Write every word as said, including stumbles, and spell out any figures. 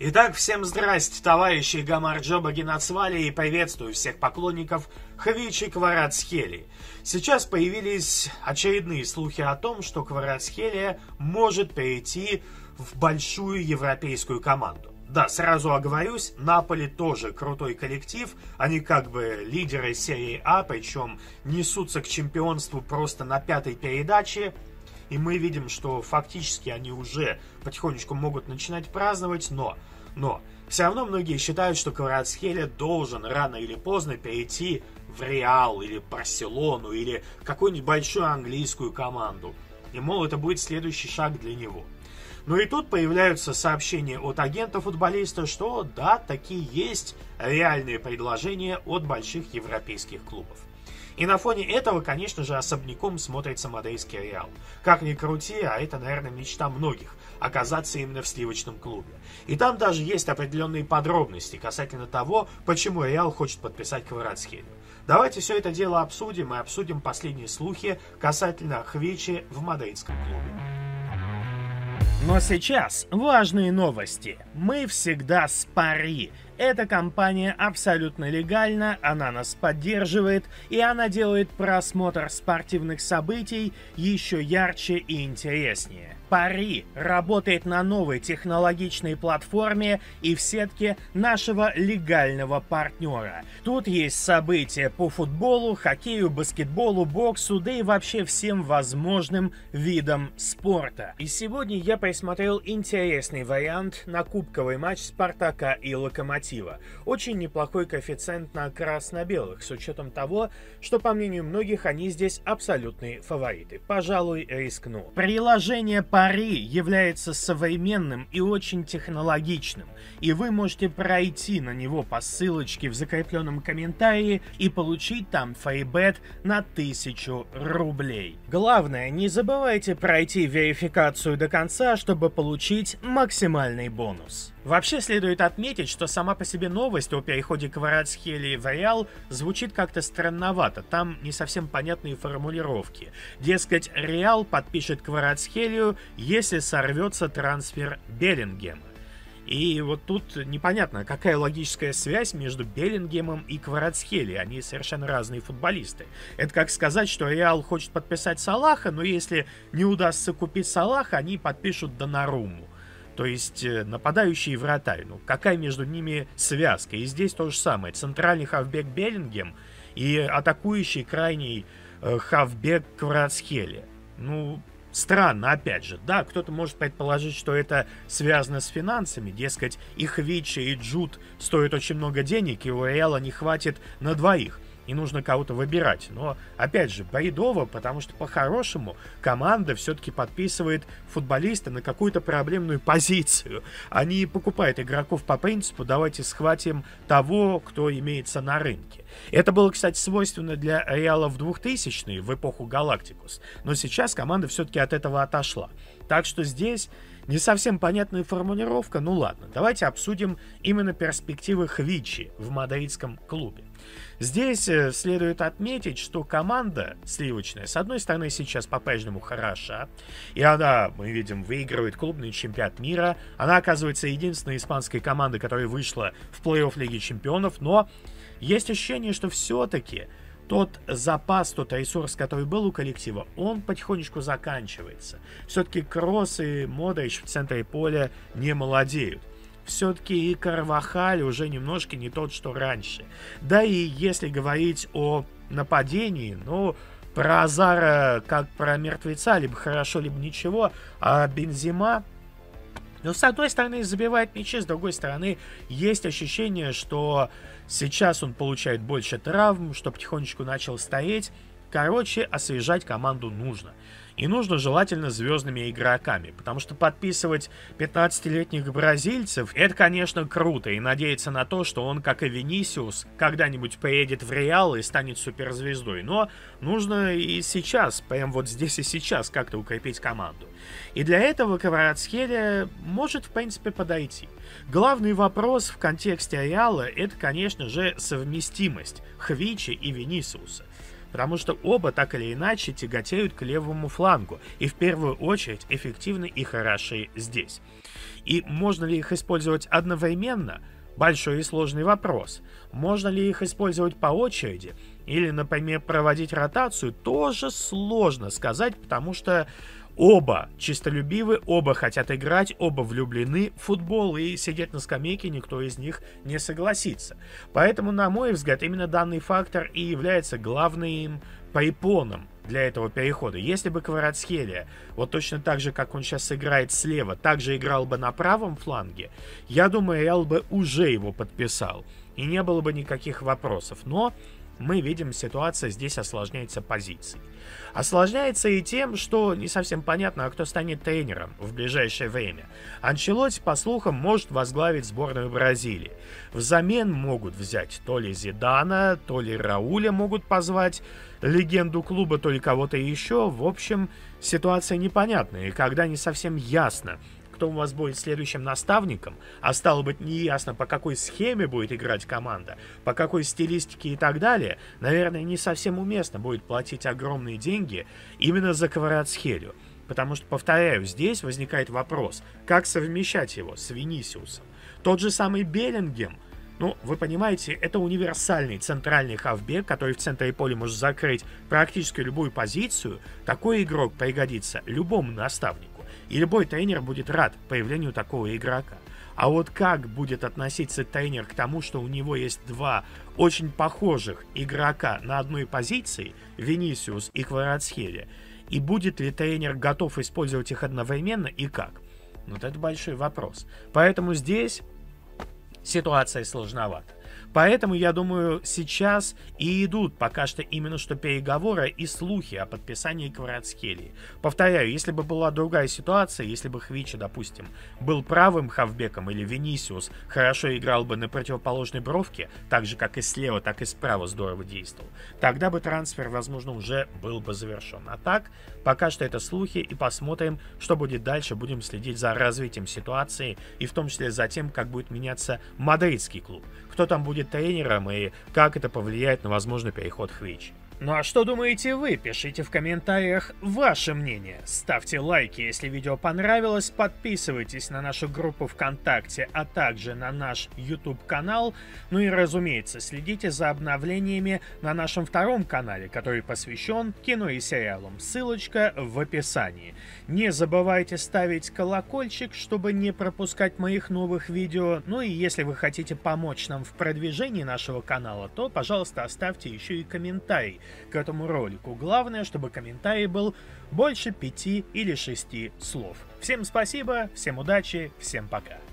Итак, всем здрасте, товарищи Гамарджоба Генацвали, и приветствую всех поклонников Хвичи Кварацхелии. Сейчас появились очередные слухи о том, что Кварацхелия может перейти в большую европейскую команду. Да, сразу оговорюсь, Наполи тоже крутой коллектив, они как бы лидеры серии А, причем несутся к чемпионству просто на пятой передаче. И мы видим, что фактически они уже потихонечку могут начинать праздновать, но, но все равно многие считают, что Кварацхелия должен рано или поздно перейти в Реал или Барселону или какую-нибудь большую английскую команду. И, мол, это будет следующий шаг для него. Но и тут появляются сообщения от агента футболиста, что да, такие есть реальные предложения от больших европейских клубов. И на фоне этого, конечно же, особняком смотрится мадридский Реал. Как ни крути, а это, наверное, мечта многих – оказаться именно в сливочном клубе. И там даже есть определенные подробности касательно того, почему Реал хочет подписать Кварацхелию. Давайте все это дело обсудим и обсудим последние слухи касательно Хвичи в мадридском клубе. Но сейчас важные новости. Мы всегда с Пари. Эта компания абсолютно легальна, она нас поддерживает, и она делает просмотр спортивных событий еще ярче и интереснее. Пари работает на новой технологичной платформе и в сетке нашего легального партнера. Тут есть события по футболу, хоккею, баскетболу, боксу, да и вообще всем возможным видам спорта. И сегодня я присмотрел интересный вариант на кубковый матч Спартака и Локомотива. Очень неплохой коэффициент на красно-белых, с учетом того, что, по мнению многих, они здесь абсолютные фавориты. Пожалуй, рискну. Приложение Пари Пари является современным и очень технологичным, и вы можете пройти на него по ссылочке в закрепленном комментарии и получить там фрибет на тысячу рублей. Главное, не забывайте пройти верификацию до конца, чтобы получить максимальный бонус. Вообще следует отметить, что сама по себе новость о переходе Кварацхелии в Реал звучит как-то странновато, там не совсем понятные формулировки. Дескать, Реал подпишет Кварацхелию, если сорвется трансфер Беллингема. И вот тут непонятно, какая логическая связь между Беллингемом и Кварацхелией, они совершенно разные футболисты. Это как сказать, что Реал хочет подписать Салаха, но если не удастся купить Салаха, они подпишут Донаруму. То есть нападающий и вратарь. Ну, какая между ними связка? И здесь то же самое. Центральный хавбек Беллингем и атакующий крайний э, хавбек Кварацхелия. Ну, странно, опять же. Да, кто-то может предположить, что это связано с финансами. Дескать, и Хвичи, и Джуд стоят очень много денег, и у Реала не хватит на двоих. И нужно кого-то выбирать. Но, опять же, бредово, потому что по-хорошему команда все-таки подписывает футболиста на какую-то проблемную позицию. Они покупают игроков по принципу «давайте схватим того, кто имеется на рынке». Это было, кстати, свойственно для Реала в двухтысячные, в эпоху Галактикус. Но сейчас команда все-таки от этого отошла. Так что здесь не совсем понятная формулировка. Ну ладно, давайте обсудим именно перспективы Хвичи в мадридском клубе. Здесь следует отметить, что команда сливочная, с одной стороны, сейчас по-прежнему хороша, и она, мы видим, выигрывает клубный чемпионат мира, она оказывается единственной испанской командой, которая вышла в плей-офф Лиги Чемпионов, но есть ощущение, что все-таки тот запас, тот ресурс, который был у коллектива, он потихонечку заканчивается. Все-таки Кросс и Модрич в центре поля не молодеют. Все-таки и Карвахаль уже немножко не тот, что раньше. Да и если говорить о нападении, ну, про Азара как про мертвеца, либо хорошо, либо ничего, а Бензима, ну, с одной стороны, забивает мячи, с другой стороны, есть ощущение, что сейчас он получает больше травм, что потихонечку начал стареть. Короче, освежать команду нужно. И нужно желательно звездными игроками, потому что подписывать пятнадцатилетних бразильцев, это, конечно, круто, и надеяться на то, что он, как и Винисиус, когда-нибудь поедет в Реал и станет суперзвездой, но нужно и сейчас, прям вот здесь и сейчас, как-то укрепить команду. И для этого Кварацхелия может, в принципе, подойти. Главный вопрос в контексте Реала — это, конечно же, совместимость Хвичи и Винисиуса. потому что оба так или иначе тяготеют к левому флангу, и в первую очередь эффективны и хороши здесь. И можно ли их использовать одновременно? Большой и сложный вопрос. Можно ли их использовать по очереди? Или, например, проводить ротацию? Тоже сложно сказать, потому что оба чистолюбивы, оба хотят играть, оба влюблены в футбол, и сидеть на скамейке никто из них не согласится. Поэтому, на мой взгляд, именно данный фактор и является главным препоном для этого перехода. Если бы Кварацхелия, вот точно так же, как он сейчас играет слева, также играл бы на правом фланге, я думаю, Реал бы уже его подписал, и не было бы никаких вопросов. Но мы видим, ситуация здесь осложняется позицией. Осложняется и тем, что не совсем понятно, а кто станет тренером в ближайшее время. Анчелоти, по слухам, может возглавить сборную Бразилии. Взамен могут взять то ли Зидана, то ли Рауля могут позвать, легенду клуба, то ли кого-то еще. В общем, ситуация непонятная, и когда не совсем ясно, кто у вас будет следующим наставником, а стало быть неясно, по какой схеме будет играть команда, по какой стилистике и так далее, наверное, не совсем уместно будет платить огромные деньги именно за Кварацхелию. Потому что, повторяю, здесь возникает вопрос, как совмещать его с Винисиусом. Тот же самый Беллингем, ну, вы понимаете, это универсальный центральный хавбек, который в центре поля может закрыть практически любую позицию. Такой игрок пригодится любому наставнику. И любой тренер будет рад появлению такого игрока. А вот как будет относиться тренер к тому, что у него есть два очень похожих игрока на одной позиции, Винисиус и Кварацхелия, и будет ли тренер готов использовать их одновременно и как? Вот это большой вопрос. Поэтому здесь ситуация сложновата. Поэтому, я думаю, сейчас и идут пока что именно что переговоры и слухи о подписании Кварацхелии. Повторяю, если бы была другая ситуация, если бы Хвича, допустим, был правым хавбеком или Винисиус хорошо играл бы на противоположной бровке, так же как и слева, так и справа здорово действовал, тогда бы трансфер, возможно, уже был бы завершен. А так, пока что это слухи, и посмотрим, что будет дальше. Будем следить за развитием ситуации и в том числе за тем, как будет меняться мадридский клуб. Кто там будет тренером и как это повлияет на возможный переход Хвичи. Ну а что думаете вы? Пишите в комментариях ваше мнение. Ставьте лайки, если видео понравилось. Подписывайтесь на нашу группу ВКонтакте, а также на наш YouTube-канал. Ну и, разумеется, следите за обновлениями на нашем втором канале, который посвящен кино и сериалам. Ссылочка в описании. Не забывайте ставить колокольчик, чтобы не пропускать моих новых видео. Ну и если вы хотите помочь нам в продвижении нашего канала, то, пожалуйста, оставьте еще и комментарий к этому ролику. Главное, чтобы комментарий был больше пяти или шести слов. Всем спасибо, всем удачи, всем пока.